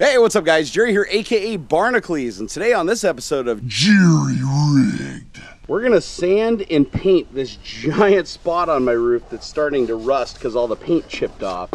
Hey, what's up guys? Jerry here, aka Barnacules, and today on this episode of Jerry Rigged, we're gonna sand and paint this giant spot on my roof that's starting to rust because all the paint chipped off.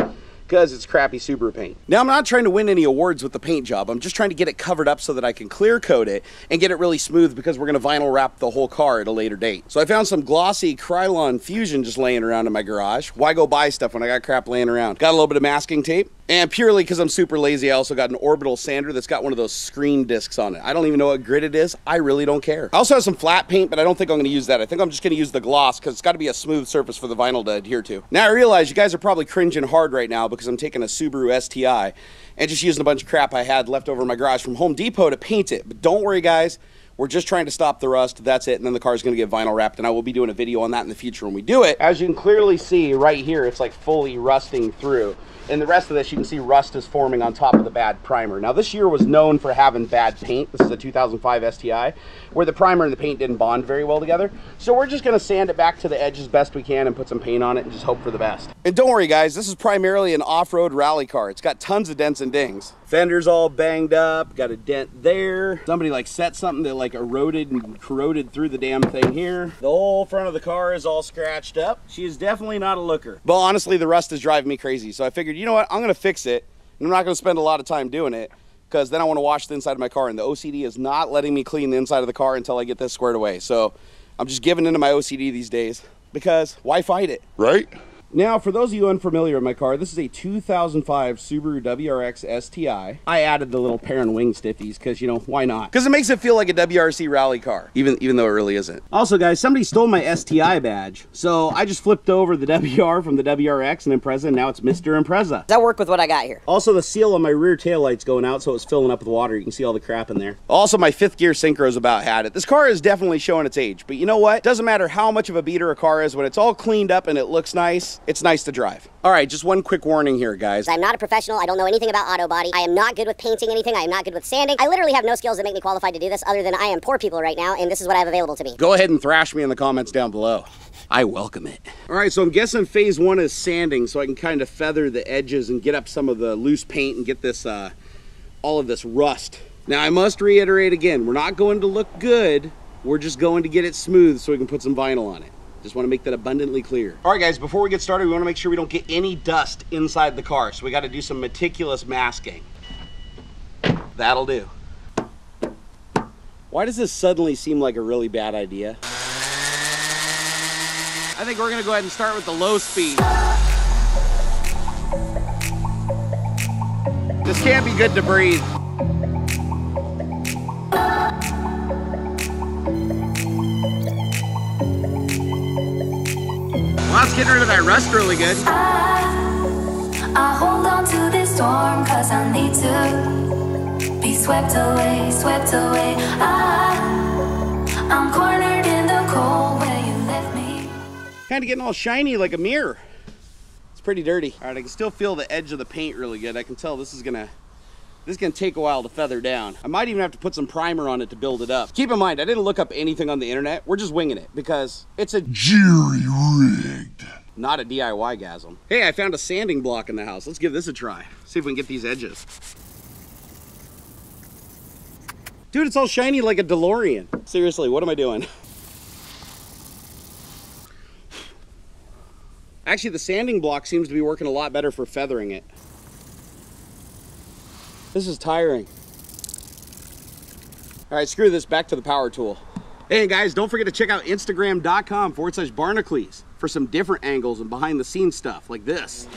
Because it's crappy Subaru paint. Now, I'm not trying to win any awards with the paint job. I'm just trying to get it covered up so that I can clear coat it and get it really smooth because we're going to vinyl wrap the whole car at a later date. So I found some glossy Krylon Fusion just laying around in my garage. Why go buy stuff when I got crap laying around? Got a little bit of masking tape. And purely because I'm super lazy, I also got an orbital sander that's got one of those screen discs on it. I don't even know what grit it is. I really don't care. I also have some flat paint, but I don't think I'm going to use that. I think I'm just going to use the gloss because it's got to be a smooth surface for the vinyl to adhere to. Now, I realize you guys are probably cringing hard right now because I'm taking a Subaru STI and just using a bunch of crap I had left over in my garage from Home Depot to paint it. But don't worry, guys. We're just trying to stop the rust, that's it, and then the car's gonna get vinyl wrapped, and I will be doing a video on that in the future when we do it. As you can clearly see right here, it's like fully rusting through. And the rest of this, you can see rust is forming on top of the bad primer. Now, this year was known for having bad paint. This is a 2005 STI, where the primer and the paint didn't bond very well together. So we're just gonna sand it back to the edge as best we can and put some paint on it and just hope for the best. And don't worry, guys, this is primarily an off-road rally car. It's got tons of dents and dings. Fender's all banged up, got a dent there. Somebody like set something that like eroded and corroded through the damn thing here. The whole front of the car is all scratched up. She is definitely not a looker. Well, honestly, the rust is driving me crazy. So I figured, you know what? I'm gonna fix it. And I'm not gonna spend a lot of time doing it because then I wanna wash the inside of my car, and the OCD is not letting me clean the inside of the car until I get this squared away. So I'm just giving into my OCD these days because why fight it? Right? Now, for those of you unfamiliar with my car, this is a 2005 Subaru WRX STI. I added the little pair and wing stiffies because, you know, why not? Because it makes it feel like a WRC rally car, even though it really isn't. Also, guys, somebody stole my STI badge, so I just flipped over the WR from the WRX and Impreza, and now it's Mr. Impreza. That worked with what I got here. Also, the seal on my rear taillight's going out, so it's filling up with water. You can see all the crap in there. Also, my fifth gear synchro's about had it. This car is definitely showing its age, but you know what? It doesn't matter how much of a beater a car is. When it's all cleaned up and it looks nice, it's nice to drive. All right, just one quick warning here, guys. I'm not a professional. I don't know anything about auto body. I am not good with painting anything. I am not good with sanding. I literally have no skills that make me qualified to do this other than I am poor people right now, and this is what I have available to me. Go ahead and thrash me in the comments down below. I welcome it. All right, so I'm guessing phase one is sanding, so I can kind of feather the edges and get up some of the loose paint and get this, all of this rust. Now, I must reiterate again, we're not going to look good. We're just going to get it smooth so we can put some vinyl on it. Just want to make that abundantly clear. All right, guys, before we get started, we want to make sure we don't get any dust inside the car. So we got to do some meticulous masking. That'll do. Why does this suddenly seem like a really bad idea? I think we're going to go ahead and start with the low speed. This can't be good to breathe. It's getting rid of that rust really good. I hold on to this storm cause I need to be swept away, swept away. I'm cornered in the cold where you left me. Kind of getting all shiny like a mirror. It's pretty dirty. All right, I can still feel the edge of the paint really good. I can tell this is gonna take a while to feather down. I might even have to put some primer on it to build it up. Keep in mind, I didn't look up anything on the internet. We're just winging it because it's a Jerry Rigged, not a DIYgasm. Hey, I found a sanding block in the house. Let's give this a try. See if we can get these edges. Dude, it's all shiny like a DeLorean. Seriously, what am I doing? Actually, the sanding block seems to be working a lot better for feathering it. This is tiring. All right, screw this, back to the power tool. Hey guys, don't forget to check out Instagram.com/Barnacules for some different angles and behind the scenes stuff like this.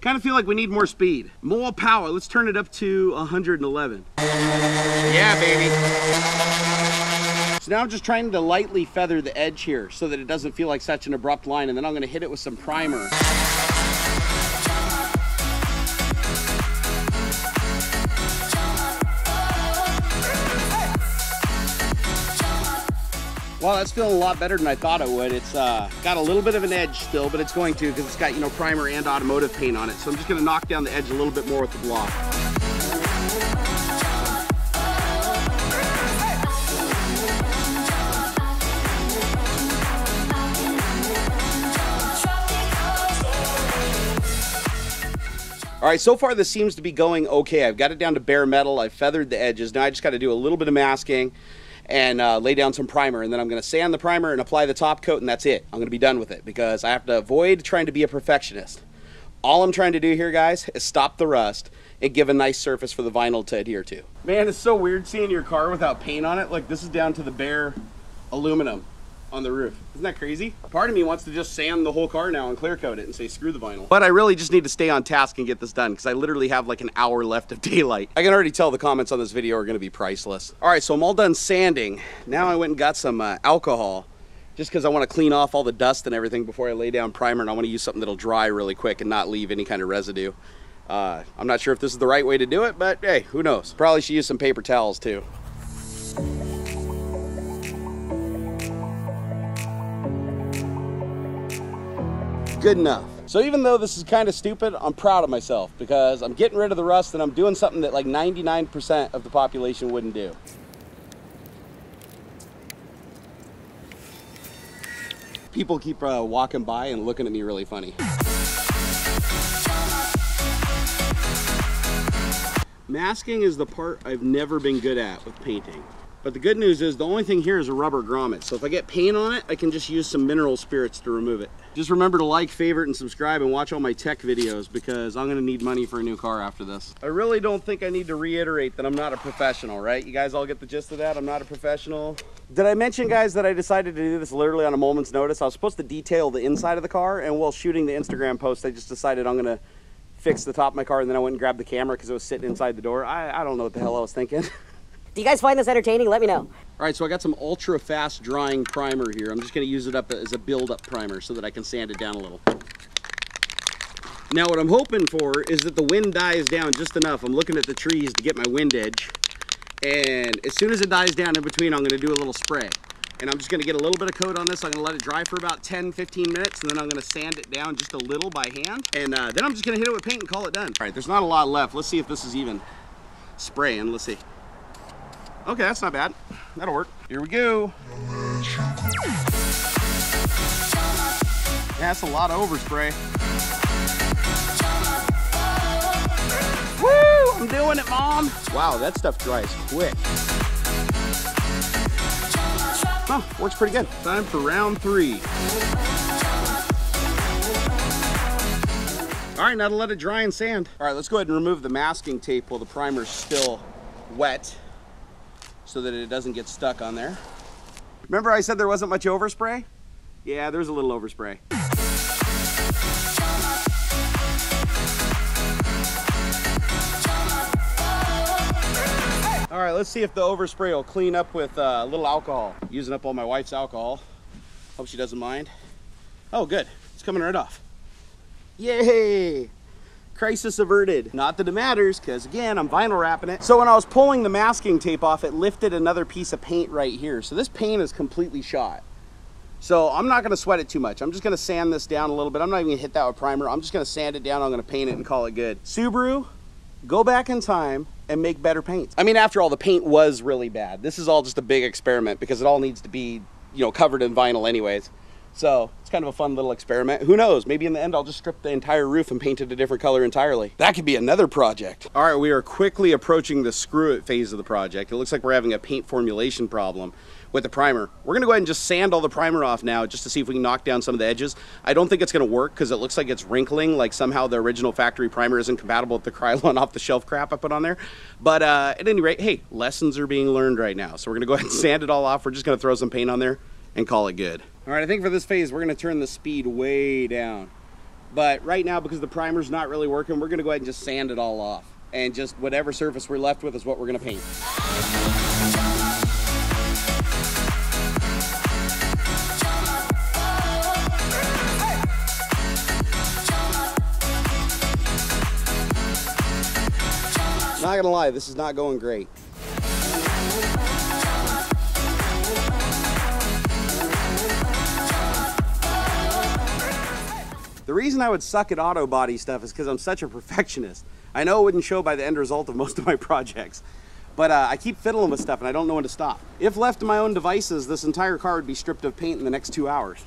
Kind of feel like we need more speed, more power. Let's turn it up to 111. Yeah, baby. So now I'm just trying to lightly feather the edge here so that it doesn't feel like such an abrupt line, and then I'm gonna hit it with some primer. Wow, that's feeling a lot better than I thought it would. It's got a little bit of an edge still, but it's going to because it's got, you know, primer and automotive paint on it. So I'm just gonna knock down the edge a little bit more with the block. All right, so far this seems to be going okay. I've got it down to bare metal. I've feathered the edges. Now I just got to do a little bit of masking and lay down some primer, and then I'm going to sand the primer and apply the top coat, and that's it. I'm going to be done with it because I have to avoid trying to be a perfectionist. All I'm trying to do here, guys, is stop the rust and give a nice surface for the vinyl to adhere to. Man, it's so weird seeing your car without paint on it. Like, this is down to the bare aluminum on the roof. Isn't that crazy? Part of me wants to just sand the whole car now and clear coat it and say screw the vinyl. But I really just need to stay on task and get this done because I literally have like an hour left of daylight. I can already tell the comments on this video are going to be priceless. All right, so I'm all done sanding. Now I went and got some alcohol just because I want to clean off all the dust and everything before I lay down primer, and I want to use something that'll dry really quick and not leave any kind of residue. I'm not sure if this is the right way to do it, but hey, who knows? Probably should use some paper towels too. Good enough. So even though this is kind of stupid, I'm proud of myself because I'm getting rid of the rust and I'm doing something that like 99% of the population wouldn't do. People keep walking by and looking at me really funny. Masking is the part I've never been good at with painting. But the good news is the only thing here is a rubber grommet. So if I get paint on it, I can just use some mineral spirits to remove it. Just remember to like, favorite, and subscribe and watch all my tech videos because I'm gonna need money for a new car after this. I really don't think I need to reiterate that I'm not a professional, right? You guys all get the gist of that? I'm not a professional. Did I mention, guys, that I decided to do this literally on a moment's notice? I was supposed to detail the inside of the car, and while shooting the Instagram post, I just decided I'm gonna fix the top of my car, and then I went and grabbed the camera because it was sitting inside the door. I don't know what the hell I was thinking. Do you guys find this entertaining? Let me know. All right, so I got some ultra fast drying primer here. I'm just gonna use it up as a build-up primer so that I can sand it down a little. Now what I'm hoping for is that the wind dies down just enough. I'm looking at the trees to get my wind edge. And as soon as it dies down in between, I'm gonna do a little spray. And I'm just gonna get a little bit of coat on this. I'm gonna let it dry for about 10, 15 minutes, and then I'm gonna sand it down just a little by hand. And then I'm just gonna hit it with paint and call it done. All right, there's not a lot left. Let's see if this is even spraying, let's see. Okay, that's not bad. That'll work. Here we go. Yeah, that's a lot of overspray. Woo! I'm doing it, Mom. Wow, that stuff dries quick. Oh, works pretty good. Time for round three. All right, now to let it dry and sand. All right, let's go ahead and remove the masking tape while the primer's still wet, so that it doesn't get stuck on there. Remember I said there wasn't much overspray? Yeah, there's a little overspray. All right, let's see if the overspray will clean up with a little alcohol. Using up all my wife's alcohol. Hope she doesn't mind. Oh, good, it's coming right off. Yay! Crisis averted. Not that it matters, because again, I'm vinyl wrapping it. So when I was pulling the masking tape off, it lifted another piece of paint right here. So this paint is completely shot. So I'm not gonna sweat it too much. I'm just gonna sand this down a little bit. I'm not even gonna hit that with primer. I'm just gonna sand it down. I'm gonna paint it and call it good. Subaru, go back in time and make better paints. I mean, after all, the paint was really bad. This is all just a big experiment because it all needs to be, you know, covered in vinyl anyways. So it's kind of a fun little experiment. Who knows? Maybe in the end, I'll just strip the entire roof and paint it a different color entirely. That could be another project. All right, we are quickly approaching the screw it phase of the project. It looks like we're having a paint formulation problem with the primer. We're gonna go ahead and just sand all the primer off now just to see if we can knock down some of the edges. I don't think it's gonna work because it looks like it's wrinkling, like somehow the original factory primer isn't compatible with the Krylon off the shelf crap I put on there. But at any rate, hey, lessons are being learned right now. So we're gonna go ahead and sand it all off. We're just gonna throw some paint on there and call it good. All right, I think for this phase, we're gonna turn the speed way down. But right now, because the primer's not really working, we're gonna go ahead and just sand it all off. And just whatever surface we're left with is what we're gonna paint. Not gonna lie, this is not going great. The reason I would suck at auto body stuff is because I'm such a perfectionist. I know it wouldn't show by the end result of most of my projects, but I keep fiddling with stuff and I don't know when to stop. If left to my own devices, this entire car would be stripped of paint in the next 2 hours.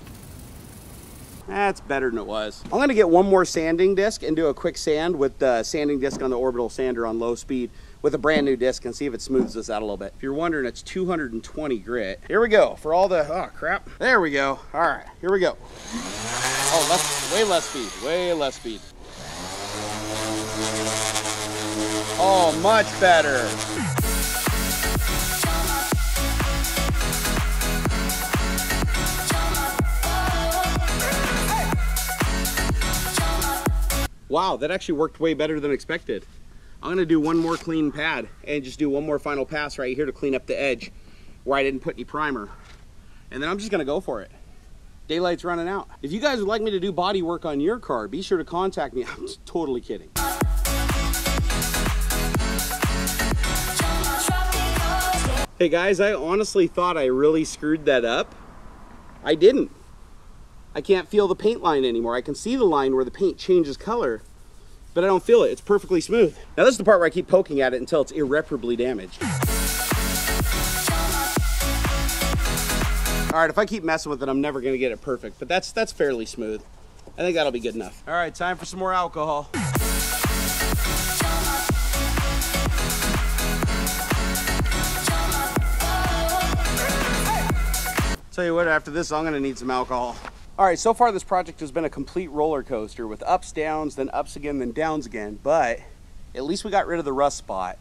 That's better than it was. I'm gonna get one more sanding disc and do a quick sand with the sanding disc on the orbital sander on low speed with a brand new disc and see if it smooths this out a little bit. If you're wondering, it's 220 grit. Here we go for all the, oh crap. There we go. All right, here we go. Oh, less, way less speed, way less speed. Oh, much better. Wow, that actually worked way better than expected. I'm gonna do one more clean pad and just do one more final pass right here to clean up the edge where I didn't put any primer. And then I'm just gonna go for it. Daylight's running out. If you guys would like me to do body work on your car, be sure to contact me. I'm just totally kidding. Hey guys, I honestly thought I really screwed that up. I didn't. I can't feel the paint line anymore. I can see the line where the paint changes color, but I don't feel it. It's perfectly smooth. Now this is the part where I keep poking at it until it's irreparably damaged. All right, if I keep messing with it, I'm never gonna get it perfect, but that's fairly smooth. I think that'll be good enough. All right, time for some more alcohol. Tell you what, after this, I'm gonna need some alcohol. All right, so far this project has been a complete roller coaster with ups, downs, then ups again, then downs again, but at least we got rid of the rust spot.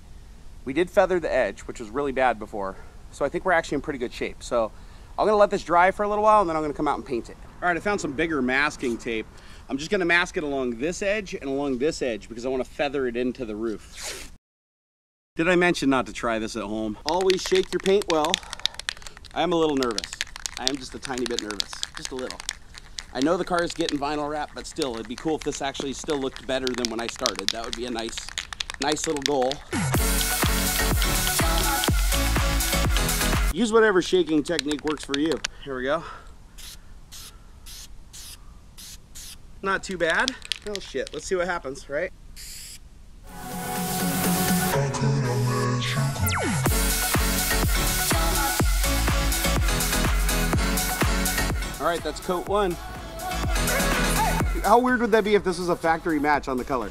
We did feather the edge, which was really bad before, so I think we're actually in pretty good shape. So I'm gonna let this dry for a little while and then I'm gonna come out and paint it. All right, I found some bigger masking tape. I'm just gonna mask it along this edge and along this edge because I wanna feather it into the roof. Did I mention not to try this at home? Always shake your paint well. I am a little nervous. I am just a tiny bit nervous, just a little. I know the car is getting vinyl wrap, but still, it'd be cool if this actually still looked better than when I started. That would be a nice little goal. Use whatever shaking technique works for you. Here we go. Not too bad. Oh shit, let's see what happens, right? All right, that's coat one. How weird would that be if this was a factory match on the color?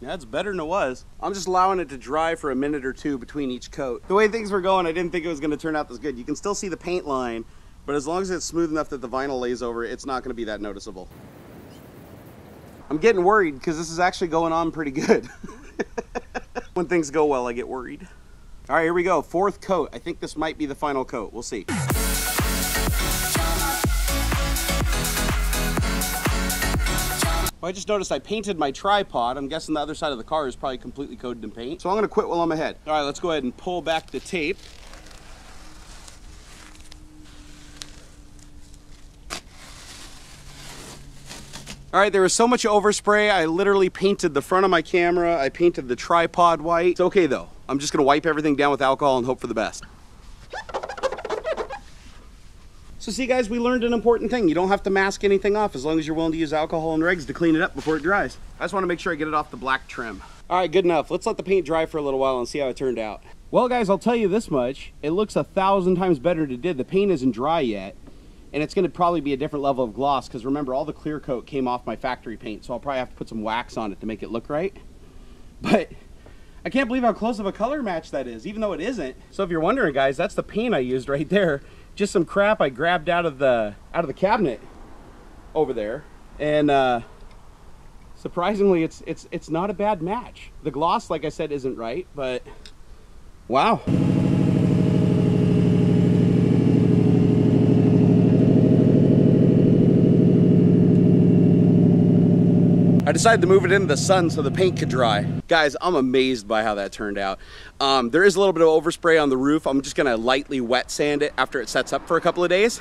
That's better than it was. I'm just allowing it to dry for a minute or two between each coat. The way things were going, I didn't think it was gonna turn out this good. You can still see the paint line, but as long as it's smooth enough that the vinyl lays over it, it's not gonna be that noticeable. I'm getting worried because this is actually going on pretty good. When things go well, I get worried. All right, here we go, fourth coat. I think this might be the final coat, we'll see. Well, I just noticed I painted my tripod. I'm guessing the other side of the car is probably completely coated in paint. So I'm gonna quit while I'm ahead. All right, let's go ahead and pull back the tape. All right, there was so much overspray. I literally painted the front of my camera. I painted the tripod white. It's okay though. I'm just gonna wipe everything down with alcohol and hope for the best. So see guys, we learned an important thing. You don't have to mask anything off as long as you're willing to use alcohol and Riggs to clean it up before it dries. I just wanna make sure I get it off the black trim. All right, good enough. Let's let the paint dry for a little while and see how it turned out. Well guys, I'll tell you this much. It looks 1,000 times better than it did. The paint isn't dry yet, and it's gonna probably be a different level of gloss because remember, all the clear coat came off my factory paint, so I'll probably have to put some wax on it to make it look right. But I can't believe how close of a color match that is, even though it isn't. So if you're wondering guys, that's the paint I used right there. Just some crap I grabbed out of the cabinet over there, and surprisingly, it's not a bad match. The gloss, like I said, isn't right, but wow. I decided to move it into the sun so the paint could dry. Guys, I'm amazed by how that turned out. There is a little bit of overspray on the roof. I'm just gonna lightly wet sand it after it sets up for a couple of days.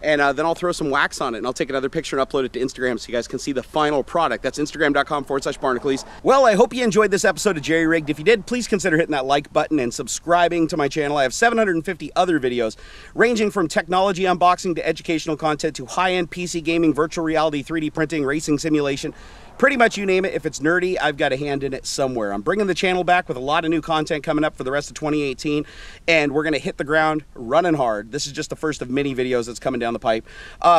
And then I'll throw some wax on it and I'll take another picture and upload it to Instagram so you guys can see the final product. That's Instagram.com/Barnacules. Well, I hope you enjoyed this episode of Jerry Rigged. If you did, please consider hitting that like button and subscribing to my channel. I have 750 other videos ranging from technology unboxing to educational content to high-end PC gaming, virtual reality, 3D printing, racing simulation, Pretty much you name it, if it's nerdy, I've got a hand in it somewhere. I'm bringing the channel back with a lot of new content coming up for the rest of 2018, and we're going to hit the ground running hard. This is just the first of many videos that's coming down the pipe.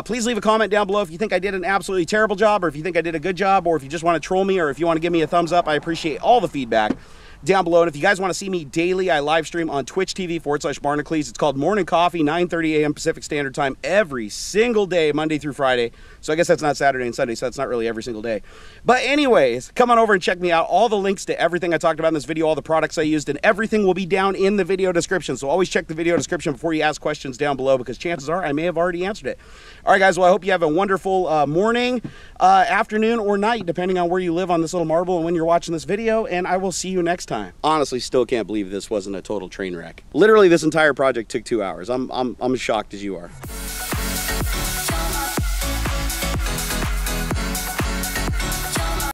Please leave a comment down below if you think I did an absolutely terrible job, or if you think I did a good job, or if you just want to troll me, or if you want to give me a thumbs up. I appreciate all the feedback down below. And if you guys want to see me daily, I live stream on twitch.tv/Barnacules. It's called Morning Coffee, 9:30 a.m. Pacific Standard Time every single day, Monday through Friday. So I guess that's not Saturday and Sunday, so that's not really every single day. But anyways, come on over and check me out. All the links to everything I talked about in this video, all the products I used, and everything will be down in the video description. So always check the video description before you ask questions down below, because chances are I may have already answered it. All right, guys, well, I hope you have a wonderful morning, afternoon, or night, depending on where you live on this little marble and when you're watching this video, and I will see you next time. Honestly, still can't believe this wasn't a total train wreck. Literally, this entire project took 2 hours. I'm shocked as you are.